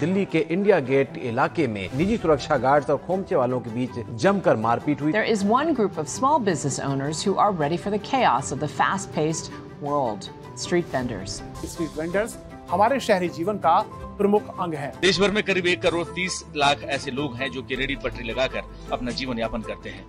दिल्ली के India gate इलाके में निजी सुरक्षा गार्ड्स और खोमचे वालों के बीच जमकर मारपीट हुई। There is one group of small business owners who are ready for the chaos of the fast-paced world. Street vendors. Street vendors हमारे शहरी जीवन का प्रमुख अंग है। देश भर में करीब 1 करोड़ 30 लाख ऐसे लोग हैं जो कि रेडी पटरी लगाकर अपना जीवन यापन करते हैं।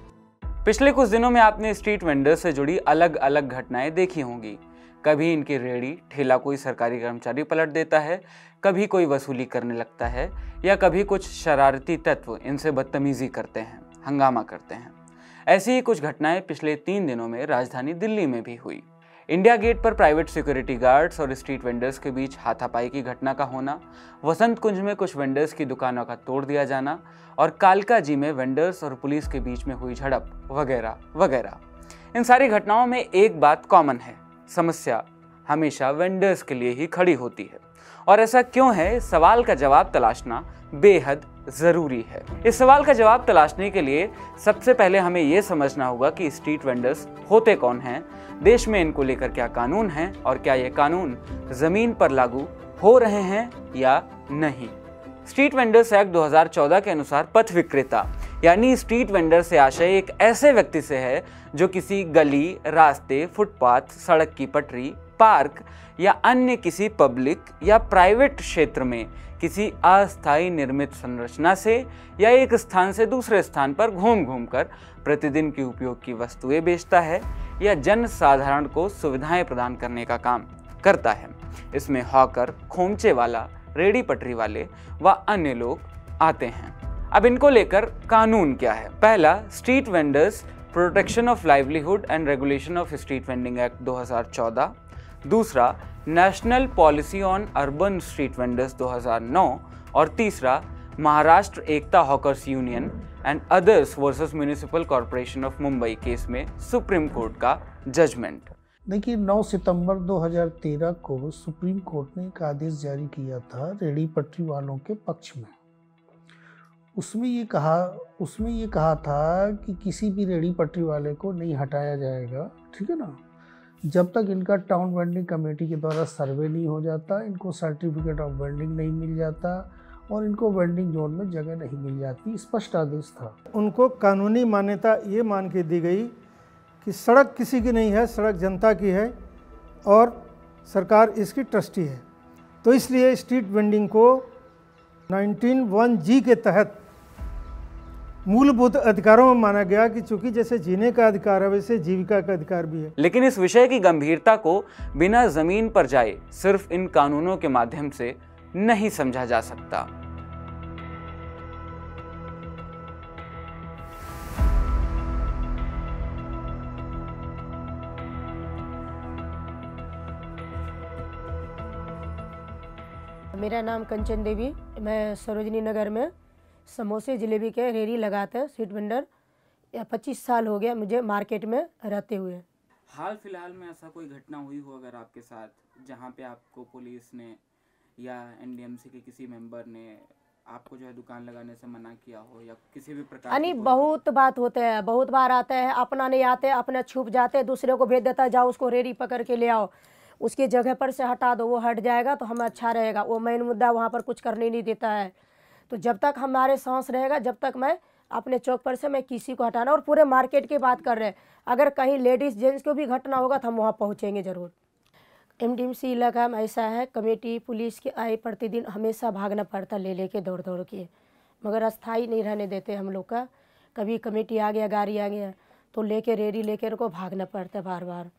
पिछले कुछ दिनों में आपने स्ट्रीट वेंडर्स से जुड़ी अलग अलग घटनाएं देखी होंगी। कभी इनकी रेडी ठेला कोई सरकारी कर्मचारी पलट देता है, कभी कोई वसूली करने लगता है या कभी कुछ शरारती तत्व इनसे बदतमीजी करते हैं, हंगामा करते हैं। ऐसी ही कुछ घटनाएं पिछले 3 दिनों में राजधानी दिल्ली में भी हुई। इंडिया गेट पर प्राइवेट सिक्योरिटी गार्ड्स और स्ट्रीट वेंडर्स के बीच हाथापाई की घटना का होना, वसंत कुंज में कुछ वेंडर्स की दुकानों का तोड़ दिया जाना और कालका जी में वेंडर्स और पुलिस के बीच में हुई झड़प वगैरह वगैरह। इन सारी घटनाओं में एक बात कॉमन है, समस्या हमेशा वेंडर्स के लिए ही खड़ी होती है। और ऐसा क्यों है, इस सवाल का जवाब तलाशना बेहद ज़रूरी है। इस सवाल का जवाब तलाशने के लिए सबसे पहले हमें ये समझना होगा कि स्ट्रीट वेंडर्स होते कौन हैं, देश में इनको लेकर क्या कानून हैं और क्या ये कानून ज़मीन पर लागू हो रहे हैं या नहीं। स्ट्रीट वेंडर्स एक्ट 2014 के अनुसार पथ विक्रेता यानी स्ट्रीट वेंडर से आशय एक ऐसे व्यक्ति से है जो किसी गली, रास्ते, फुटपाथ, सड़क की पटरी, पार्क या अन्य किसी पब्लिक या प्राइवेट क्षेत्र में किसी अस्थायी निर्मित संरचना से या एक स्थान से दूसरे स्थान पर घूम घूम कर प्रतिदिन के उपयोग की वस्तुएं बेचता है या जन साधारण को सुविधाएं प्रदान करने का काम करता है। इसमें हॉकर, खोमचे वाला, रेडी पटरी वाले व अन्य लोग आते हैं। अब इनको लेकर कानून क्या है। पहला, street vendors protection of livelihood and regulation of street vending act 2014। दूसरा, national policy on urban street vendors 2009। और तीसरा, Maharashtra Ekta hawkers union and others versus municipal corporation of Mumbai case में सुप्रीम कोर्ट का जजमेंट। देखिए, 9 सितंबर 2013 को सुप्रीम कोर्ट ने एक आदेश जारी किया था रेडी पटरी वालों के पक्ष में। उसमें ये कहा था कि किसी भी रेडी पटरी वाले को नहीं हटाया जाएगा, ठीक है ना, जब तक इनका टाउन वेंडिंग कमेटी के द्वारा सर्वे नहीं हो जाता, इनको सर्टिफिकेट ऑफ वेंडिंग नहीं मिल जाता और इनको वेंडिंग जोन में जगह नहीं मिल जाती। स्पष्ट आदेश था। उनको कानूनी मान्यता ये मान के दी गई कि सड़क किसी की नहीं है, सड़क जनता की है और सरकार इसकी ट्रस्टी है। तो इसलिए स्ट्रीट वेंडिंग को 19(1) G के तहत मूलभूत अधिकारों में माना गया कि चूंकि जैसे जीने का अधिकार है वैसे जीविका का अधिकार भी है। लेकिन इस विषय की गंभीरता को बिना जमीन पर जाए सिर्फ इन कानूनों के माध्यम से नहीं समझा जा सकता। मेरा नाम कंचन देवी, मैं सरोजिनी नगर में समोसे जलेबी के रेहड़ी लगाते स्ट्रीट वेंडर या 25 साल हो गया मुझे मार्केट में रहते हुए। हाल फिलहाल में ऐसा कोई घटना हुई हो अगर आपके साथ, जहां पे आपको पुलिस ने या एनडीएमसी के किसी मेंबर ने आपको जो है दुकान लगाने से मना किया हो या किसी भी प्रकार? यानी बहुत बात होते हैं, बहुत बार आता है, अपना नहीं आते, अपना छुप जाते, दूसरे को भेज देता है, जाओ उसको रेहड़ी पकड़ के ले आओ, उसकी जगह पर से हटा दो, वो हट जाएगा तो हमें अच्छा रहेगा। वो मेन मुद्दा वहाँ पर कुछ करने नहीं देता है। तो जब तक हमारे सांस रहेगा जब तक मैं अपने चौक पर से मैं किसी को हटाना, और पूरे मार्केट की बात कर रहे हैं, अगर कहीं लेडीज़ जेंट्स को भी घटना होगा तो हम वहाँ पहुँचेंगे ज़रूर। एमडीएमसी इलाका में ऐसा है, कमेटी पुलिस के आए प्रतिदिन हमेशा भागना पड़ता, ले के दौड़ दौड़ के, मगर अस्थाई नहीं रहने देते हम लोग का। कभी कमेटी आ गया, गाड़ी आ गया तो लेके रेडी लेकर उनको भागना पड़ता बार बार।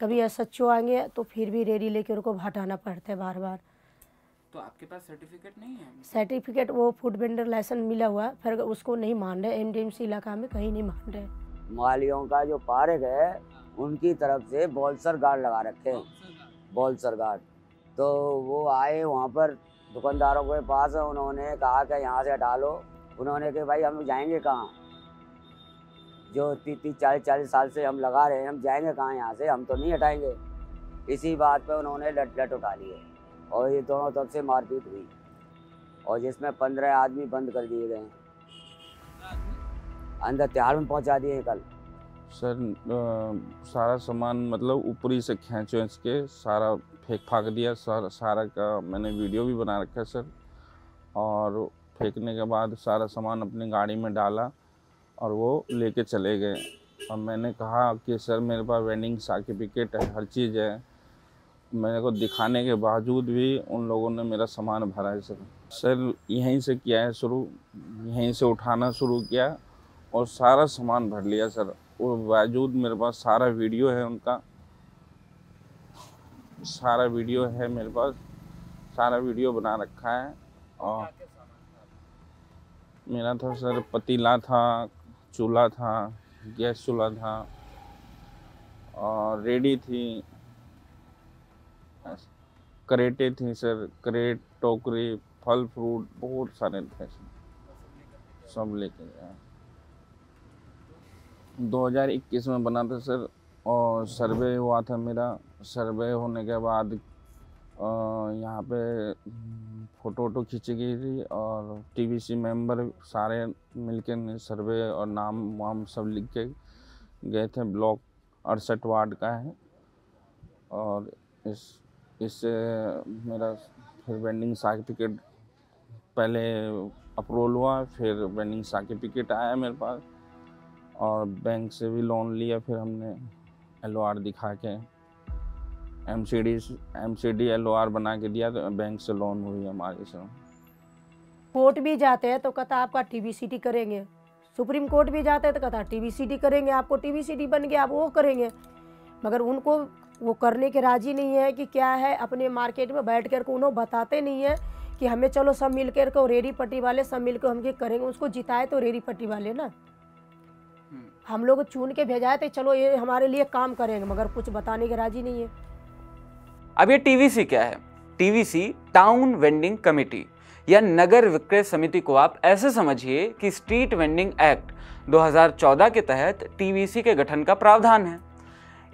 कभी SHO आएंगे तो फिर भी रेडी लेकर उनको हटाना पड़ता है बार बार। तो आपके पास सर्टिफिकेट नहीं है? सर्टिफिकेट वो फूड वेंडर लाइसेंस मिला हुआ, फिर उसको नहीं मान रहे एमडीएमसी इलाका में, कहीं नहीं मान रहे। मालियों का जो पार्क है उनकी तरफ से बॉल्सर गार्ड लगा रखे हैं, बॉल्सर गार्ड। तो वो आए वहाँ पर दुकानदारों के पास, उन्होंने कहा कि यहाँ से हटा लो। उन्होंने कहा भाई हम जाएंगे कहाँ, जो 30-40 साल से हम लगा रहे हैं, हम जाएंगे कहाँ यहाँ से, हम तो नहीं हटाएंगे। इसी बात पे उन्होंने लट उठा लिए और ये दोनों तरफ से मारपीट हुई और जिसमें 15 आदमी बंद कर दिए गए, अंदर त्यौहार में पहुँचा दिए। कल सर सारा सामान मतलब ऊपरी से खींच के सारा फेंक दिया। सारा का मैंने वीडियो भी बना रखा है सर, और फेंकने के बाद सारा सामान अपनी गाड़ी में डाला और वो लेके चले गए। और मैंने कहा कि सर मेरे पास वेंडिंग सर्टिफिकेट है, हर चीज़ है, मेरे को दिखाने के बावजूद भी उन लोगों ने मेरा सामान भरा है। सर यहीं से किया है शुरू, यहीं से उठाना शुरू किया और सारा सामान भर लिया सर। और बावजूद मेरे पास सारा वीडियो है, उनका सारा वीडियो है मेरे पास, सारा वीडियो बना रखा है। और मेरा था सर पतीला था, चूल्हा था, गैस चूल्हा था और रेडी थी, करेटे थी सर, करेट, टोकरी, फल फ्रूट बहुत सारे थे सर, सब लेके गया। 2021 में बना था सर और सर्वे हुआ था मेरा। सर्वे होने के बाद यहाँ पे फ़ोटो खींची गई थी और टीबीसी मेंबर सारे मिलके ने सर्वे और नाम वाम सब लिख के गए थे। ब्लॉक 68 वार्ड का है और इससे मेरा फिर वेंडिंग सर्टिफिकेट पहले अप्रूवल हुआ, फिर वेंडिंग सर्टिफिकेट आया मेरे पास और बैंक से भी लोन लिया। फिर हमने LOR दिखा के MCD LOR बना के दिया तो बैंक से लोन हुई हमारी सर। कोर्ट भी जाते हैं तो कहता आपका TBCT करेंगे, सुप्रीम कोर्ट भी जाते हैं तो कहता TBCT करेंगे, आपको TBCT बन गया, आप वो करेंगे। मगर उनको वो करने के राजी नहीं है कि क्या है, अपने मार्केट में बैठ कर को उन्होंने बताते नहीं है कि हमें चलो सब मिल कर को रेडी पट्टी वाले सब मिल कर हम ये करेंगे। उसको जिताए तो रेडी पट्टी वाले ना, हम लोग चुन के भेजाए थे चलो ये हमारे लिए काम करेंगे, मगर कुछ बताने के राजी नहीं है। अब ये TVC क्या है? TVC टाउन वेंडिंग कमेटी या नगर विक्रय समिति को आप ऐसे समझिए कि स्ट्रीट वेंडिंग एक्ट 2014 के तहत TVC के गठन का प्रावधान है।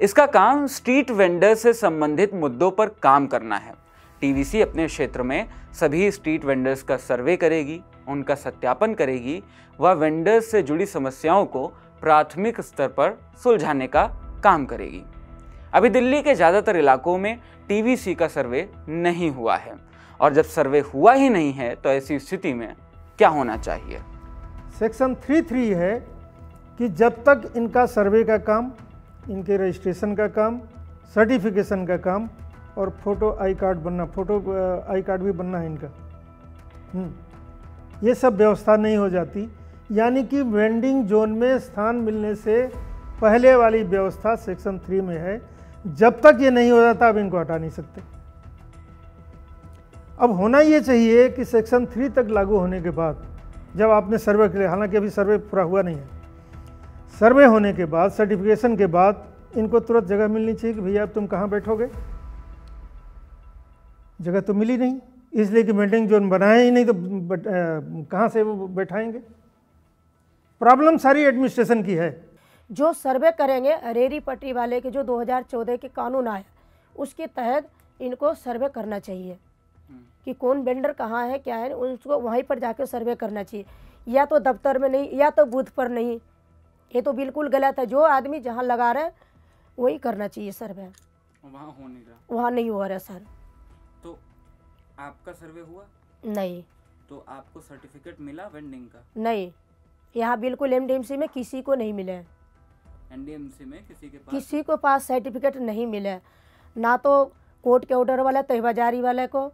इसका काम स्ट्रीट वेंडर से संबंधित मुद्दों पर काम करना है। TVC अपने क्षेत्र में सभी स्ट्रीट वेंडर्स का सर्वे करेगी, उनका सत्यापन करेगी, वह वेंडर्स से जुड़ी समस्याओं को प्राथमिक स्तर पर सुलझाने का काम करेगी। अभी दिल्ली के ज़्यादातर इलाकों में TVC का सर्वे नहीं हुआ है और जब सर्वे हुआ ही नहीं है तो ऐसी स्थिति में क्या होना चाहिए? सेक्शन 3(3) है कि जब तक इनका सर्वे का काम, इनके रजिस्ट्रेशन का काम, सर्टिफिकेशन का काम और फोटो आई कार्ड भी बनना है इनका, ये सब व्यवस्था नहीं हो जाती। यानी कि वेंडिंग जोन में स्थान मिलने से पहले वाली व्यवस्था सेक्शन 3 में है। जब तक ये नहीं हो जाता अब इनको हटा नहीं सकते। अब होना ये चाहिए कि सेक्शन 3 तक लागू होने के बाद जब आपने सर्वे किया, हालांकि अभी सर्वे पूरा हुआ नहीं है, सर्वे होने के बाद, सर्टिफिकेशन के बाद इनको तुरंत जगह मिलनी चाहिए कि भैया अब तुम कहाँ बैठोगे। जगह तो मिली नहीं, इसलिए कि वेंडिंग जोन बनाया ही नहीं तो कहाँ से वो बैठाएंगे। प्रॉब्लम सारी एडमिनिस्ट्रेशन की है। जो सर्वे करेंगे रेरी पटरी वाले के जो 2014 के कानून आए उसके तहत इनको सर्वे करना चाहिए कि कौन वेंडर कहाँ है क्या है, उसको वहीं पर जाकर सर्वे करना चाहिए। या तो दफ्तर में नहीं या तो बूथ पर नहीं, ये तो बिल्कुल गलत है। जो आदमी जहाँ लगा रहा है वही करना चाहिए सर्वे, वहाँ हो नहीं रहा, वहाँ नहीं हो रहा सर। तो आपका सर्वे हुआ नहीं तो आपको सर्टिफिकेट मिला वेंडिंग का? नहीं, यहाँ बिल्कुल NDMC में किसी को नहीं मिले, NDMC में किसी के पास सर्टिफिकेट नहीं मिले, ना तो कोर्ट के ऑर्डर वाला तहबाजारी वाले को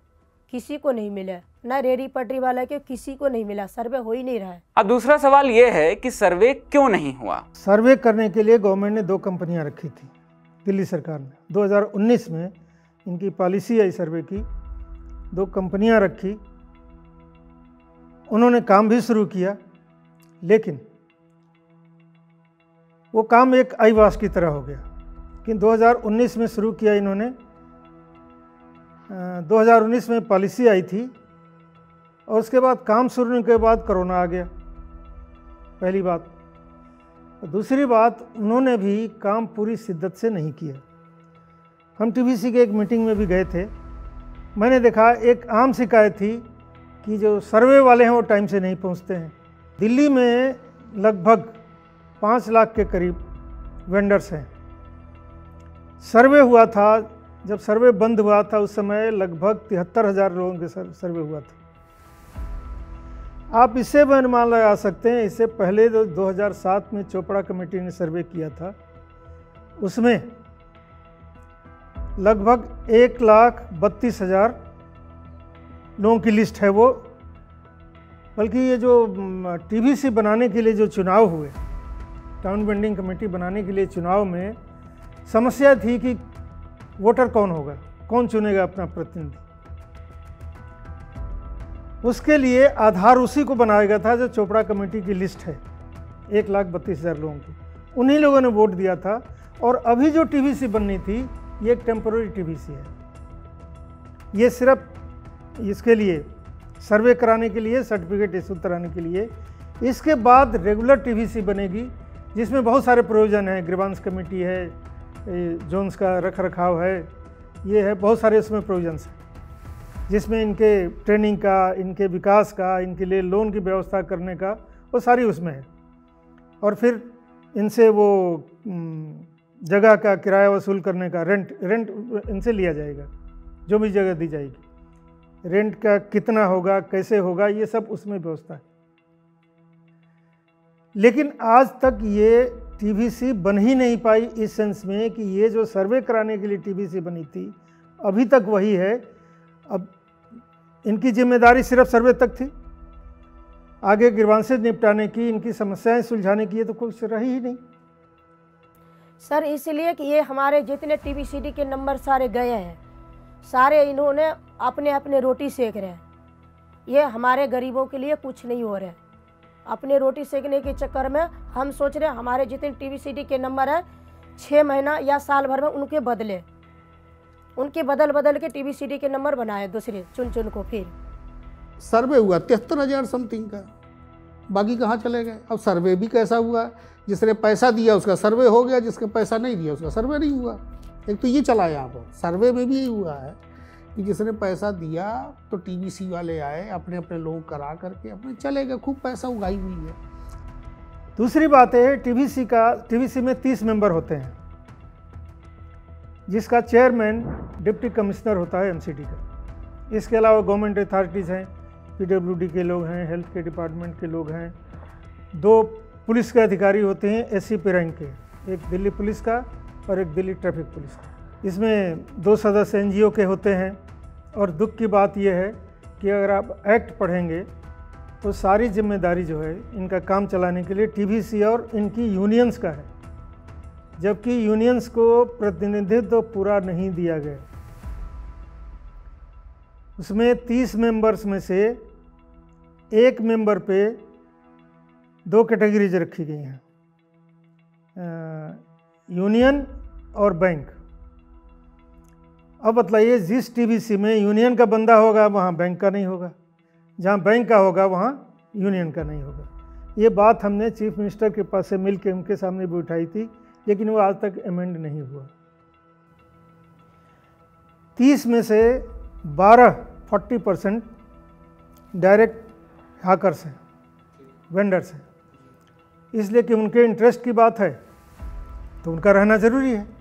किसी को नहीं मिले, ना रेडी पटरी वाले के किसी को नहीं मिला, सर्वे हो ही नहीं रहा है। अब दूसरा सवाल ये है कि सर्वे क्यों नहीं हुआ? सर्वे करने के लिए गवर्नमेंट ने 2 कंपनियां रखी थी, दिल्ली सरकार ने 2019 में इनकी पॉलिसी आई सर्वे की, 2 कंपनियां रखी, उन्होंने काम भी शुरू किया, लेकिन वो काम एक आईवास की तरह हो गया। लेकिन 2019 में शुरू किया इन्होंने, 2019 में पॉलिसी आई थी और उसके बाद काम शुरू होने के बाद कोरोना आ गया, पहली बात। दूसरी बात, उन्होंने भी काम पूरी शिद्दत से नहीं किया। हम TBC के एक मीटिंग में भी गए थे, मैंने देखा एक आम शिकायत थी कि जो सर्वे वाले हैं वो टाइम से नहीं पहुंचते हैं। दिल्ली में लगभग 5 लाख के करीब वेंडर्स हैं। सर्वे हुआ था, जब सर्वे बंद हुआ था उस समय लगभग 73,000 लोगों के सर्वे हुआ था। आप इससे भी अनुमान लगा सकते हैं, इससे पहले 2007 में चोपड़ा कमेटी ने सर्वे किया था, उसमें लगभग 1,32,000 लोगों की लिस्ट है वो। बल्कि ये जो टीबीसी बनाने के लिए जो चुनाव हुए, टाउन वेंडिंग कमेटी बनाने के लिए चुनाव में समस्या थी कि वोटर कौन होगा, कौन चुनेगा अपना प्रतिनिधि। उसके लिए आधार उसी को बनाया गया था जो चोपड़ा कमेटी की लिस्ट है, 1,32,000 लोगों की। उन्हीं लोगों ने वोट दिया था। और अभी जो टीबीसी बननी थी ये एक टेम्पोररी टीबीसी है, ये सिर्फ इसके लिए सर्वे कराने के लिए, सर्टिफिकेट इशू कराने के लिए। इसके बाद रेगुलर टीबीसी बनेगी जिसमें बहुत सारे प्रयोजन हैं, ग्रीवांस कमेटी है, जोन्स का रखरखाव है, ये है, बहुत सारे इसमें प्रोविजंस हैं जिसमें इनके ट्रेनिंग का, इनके विकास का, इनके लिए लोन की व्यवस्था करने का, वो सारी उसमें है। और फिर इनसे वो जगह का किराया वसूल करने का, रेंट इनसे लिया जाएगा, जो भी जगह दी जाएगी, रेंट का कितना होगा, कैसे होगा, ये सब उसमें व्यवस्था है। लेकिन आज तक ये टीबीसी बन ही नहीं पाई इस सेंस में कि ये जो सर्वे कराने के लिए टीबीसी बनी थी अभी तक वही है। अब इनकी जिम्मेदारी सिर्फ सर्वे तक थी, आगे ग्रीवांसेज निपटाने की, इनकी समस्याएं सुलझाने की ये तो कुछ रही ही नहीं सर। इसलिए कि ये हमारे जितने टीबीसीडी के नंबर सारे गए हैं, सारे इन्होंने अपने अपने रोटी सेक रहे हैं। ये हमारे गरीबों के लिए कुछ नहीं हो रहा है। अपने रोटी सेकने के चक्कर में हम सोच रहे हैं हमारे जितने टीबीसीडी के नंबर हैं 6 महीना या साल भर में उनके बदल के टीबीसीडी के नंबर बनाए दूसरे चुन को। फिर सर्वे हुआ 73,000 समथिंग का, बाकी कहाँ चले गए। अब सर्वे भी कैसा हुआ, जिसने पैसा दिया उसका सर्वे हो गया, जिसके पैसा नहीं दिया उसका सर्वे नहीं हुआ। एक तो ये चला यहाँ पर, सर्वे में भी यही हुआ है कि जिसने पैसा दिया तो टीबीसी वाले आए, अपने अपने लोग करा करके अपने चले गए, खूब पैसा उगाई हुई है। दूसरी बात है टीबीसी में 30 मेंबर होते हैं, जिसका चेयरमैन डिप्टी कमिश्नर होता है एमसीडी का। इसके अलावा गवर्नमेंट अथॉरिटीज़ हैं, पीडब्ल्यूडी के लोग हैं, हेल्थ के डिपार्टमेंट के लोग हैं, 2 पुलिस के अधिकारी होते हैं एसीपी रैंक के, एक दिल्ली पुलिस का और एक दिल्ली ट्रैफिक पुलिस का। इसमें 2 सदस्य एनजीओ के होते हैं। और दुख की बात यह है कि अगर आप एक्ट पढ़ेंगे तो सारी जिम्मेदारी जो है इनका काम चलाने के लिए टीबीसी और इनकी यूनियंस का है, जबकि यूनियंस को प्रतिनिधित्व पूरा नहीं दिया गया। उसमें 30 मेंबर्स में से 1 मेंबर पे 2 कैटेगरीज रखी गई हैं, यूनियन और बैंक। अब बताइए जिस टीबीसी में यूनियन का बंदा होगा वहाँ बैंक का नहीं होगा, जहाँ बैंक का होगा वहाँ यूनियन का नहीं होगा। ये बात हमने चीफ मिनिस्टर के पास से मिल के उनके सामने भी उठाई थी, लेकिन वो आज तक अमेंड नहीं हुआ। 30 में से 40% डायरेक्ट हाकर्स हैं, वेंडर्स हैं, इसलिए कि उनके इंटरेस्ट की बात है तो उनका रहना ज़रूरी है।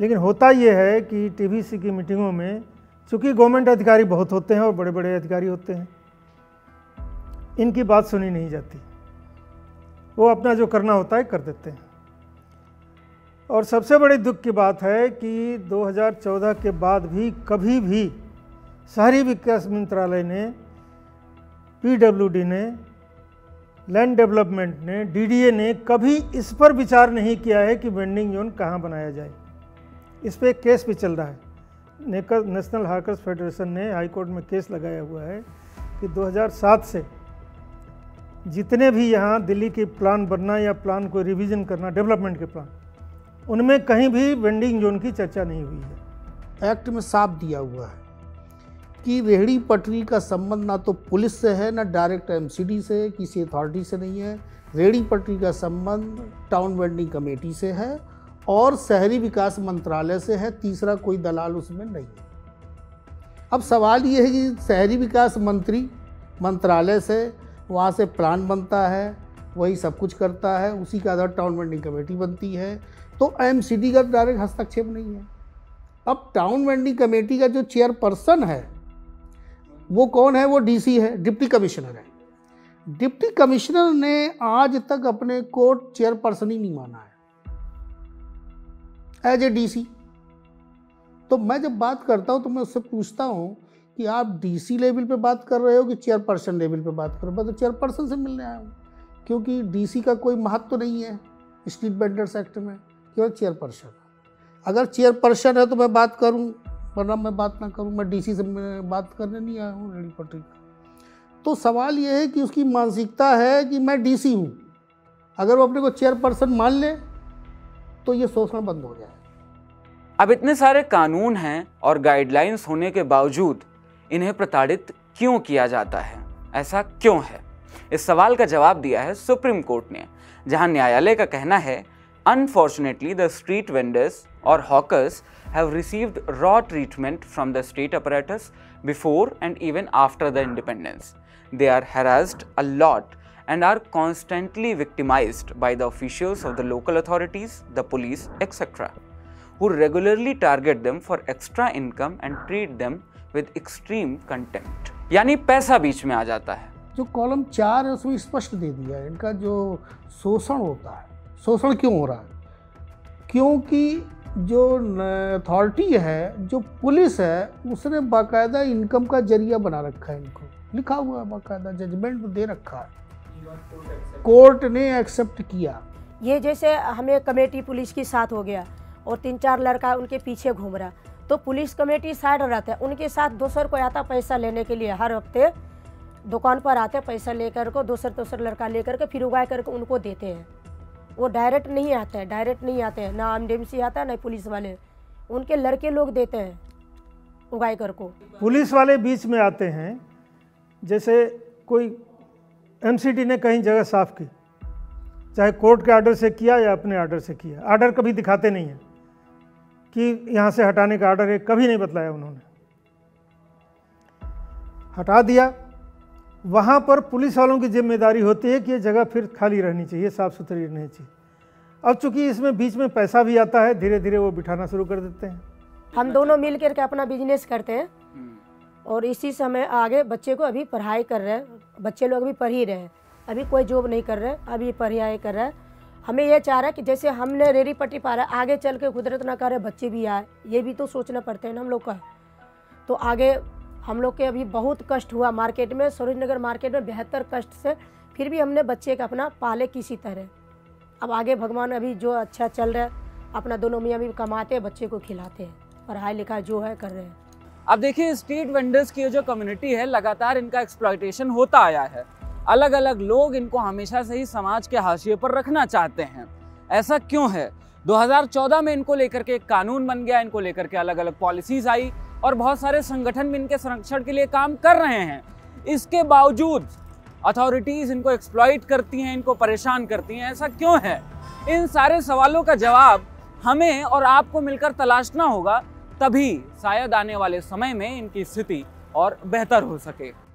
लेकिन होता यह है कि टीबीसी की मीटिंगों में चूँकि गवर्नमेंट अधिकारी बहुत होते हैं और बड़े बड़े अधिकारी होते हैं, इनकी बात सुनी नहीं जाती, वो अपना जो करना होता है कर देते हैं। और सबसे बड़ी दुख की बात है कि 2014 के बाद भी कभी भी शहरी विकास मंत्रालय ने, पीडब्ल्यूडी ने, लैंड डेवलपमेंट ने, डीडीए ने कभी इस पर विचार नहीं किया है कि वेंडिंग जोन कहाँ बनाया जाए। इस पर एक केस भी चल रहा है, नेशनल हॉकर्स फेडरेशन ने हाई कोर्ट में केस लगाया हुआ है कि 2007 से जितने भी यहाँ दिल्ली के प्लान बनना या प्लान को रिवीजन करना, डेवलपमेंट के प्लान, उनमें कहीं भी वेंडिंग जोन की चर्चा नहीं हुई है। एक्ट में साफ दिया हुआ है कि रेहड़ी पटरी का संबंध ना तो पुलिस से है, ना डायरेक्ट एमसीडी से, किसी अथॉरिटी से नहीं है। रेहड़ी पटरी का संबंध टाउन वेंडिंग कमेटी से है और शहरी विकास मंत्रालय से है, तीसरा कोई दलाल उसमें नहीं है। अब सवाल ये है कि शहरी विकास मंत्रालय से, वहाँ से प्लान बनता है, वही सब कुछ करता है, उसी के आधार टाउन वेंडिंग कमेटी बनती है, तो एमसीडी का डायरेक्ट हस्तक्षेप नहीं है। अब टाउन वेंडिंग कमेटी का जो चेयरपर्सन है वो कौन है, वो डीसी है, डिप्टी कमिश्नर है। डिप्टी कमिश्नर ने आज तक अपने को चेयरपर्सन ही नहीं माना है एज ए डीसी। तो मैं जब बात करता हूँ तो मैं उससे पूछता हूँ कि आप डीसी लेवल पे बात कर रहे हो कि चेयरपर्सन लेवल पे बात कर रहे हो। मैं तो चेयरपर्सन से मिलने आया हूँ, क्योंकि डीसी का कोई महत्व तो नहीं है स्ट्रीट वेंडर्स एक्ट में, केवल चेयरपर्सन है। अगर चेयरपर्सन है तो मैं बात करूँ, वरना मैं बात ना करूँ। मैं डीसी से बात करने नहीं आया हूँ रेडी पटरी का। तो सवाल ये है कि उसकी मानसिकता है कि मैं डीसी हूँ, अगर वो अपने को चेयरपर्सन मान ले तो ये सोचना बंद हो जाए। अब इतने सारे कानून हैं और गाइडलाइंस होने के बावजूद इन्हें प्रताड़ित क्यों किया जाता है, ऐसा क्यों है? इस सवाल का जवाब दिया है सुप्रीम कोर्ट ने, जहां न्यायालय का कहना है अनफॉर्चुनेटली द स्ट्रीट वेंडर्स और hawkers have received raw treatment from the state apparatus before and even after the independence. They are harassed a lot and are constantly victimized by the officials of the local authorities, the police, etc., who regularly target them for extra income and treat them with extreme contempt. यानी पैसा बीच में आ जाता है। जो column 4 है उसमें स्पष्ट दे दिया है इनका जो शोषण होता है, शोषण क्यों हो रहा है, क्योंकि जो अथॉरिटी है, जो पुलिस है, उसने बाकायदा इनकम का जरिया बना रखा है, इनको लिखा हुआ है, बाकायदा जजमेंट दे रखा है, कोर्ट ने एक्सेप्ट किया। ये जैसे हमें कमेटी पुलिस के साथ हो गया और 3-4 लड़का उनके पीछे घूम रहा, तो पुलिस कमेटी साइड रहता है, उनके साथ दूसर कोई आता पैसा लेने के लिए, हर हफ्ते दुकान पर आते पैसा लेकर को दूसर लड़का लेकर के फिर उगा करके उनको देते हैं। वो डायरेक्ट नहीं आते हैं, ना एनडीएमसी आता है ना पुलिस वाले, उनके लड़के लोग देते हैं उगाई कर को। पुलिस वाले बीच में आते हैं, जैसे कोई एमसीडी ने कहीं जगह साफ़ की, चाहे कोर्ट के आर्डर से किया या अपने आर्डर से किया, आर्डर कभी दिखाते नहीं है कि यहाँ से हटाने का आर्डर है, कभी नहीं बतलाया उन्होंने, हटा दिया। वहाँ पर पुलिस वालों की जिम्मेदारी होती है कि ये जगह फिर खाली रहनी चाहिए, साफ़ सुथरी रहनी चाहिए। अब चूँकि इसमें बीच में पैसा भी आता है, धीरे धीरे वो बिठाना शुरू कर देते हैं। हम दोनों मिल करके अपना बिजनेस करते हैं और इसी समय आगे बच्चे को अभी पढ़ाई कर रहे हैं, बच्चे लोग अभी पढ़ ही रहे हैं, अभी कोई जॉब नहीं कर रहे हैं, अभी पढ़ाई कर रहे हैं। हमें यह चाह रहा है कि जैसे हमने रेडी पट्टी पा रहा है, आगे चल के कुदरत ना करे बच्चे भी आए, ये भी तो सोचना पड़ता है ना हम लोग का। तो आगे हम लोग के अभी बहुत कष्ट हुआ मार्केट में, सरोजिनी नगर मार्केट में बेहतर कष्ट से, फिर भी हमने बच्चे का अपना पाले किसी तरह। अब आगे भगवान अभी जो अच्छा चल रहा है, अपना दोनों मियाँ भी कमाते हैं, बच्चे को खिलाते हैं, पढ़ाई लिखाई जो है कर रहे हैं। अब देखिए स्ट्रीट वेंडर्स की जो कम्युनिटी है, लगातार इनका एक्सप्लॉयटेशन होता आया है। अलग अलग लोग इनको हमेशा से ही समाज के हाशिए पर रखना चाहते हैं। ऐसा क्यों है? 2014 में इनको लेकर के एक कानून बन गया, इनको लेकर के अलग अलग पॉलिसीज आई और बहुत सारे संगठन भी इनके संरक्षण के लिए काम कर रहे हैं। इसके बावजूद अथॉरिटीज़ इनको एक्सप्लॉइट करती हैं, इनको परेशान करती हैं, ऐसा क्यों है? इन सारे सवालों का जवाब हमें और आपको मिलकर तलाशना होगा, तभी शायद आने वाले समय में इनकी स्थिति और बेहतर हो सके।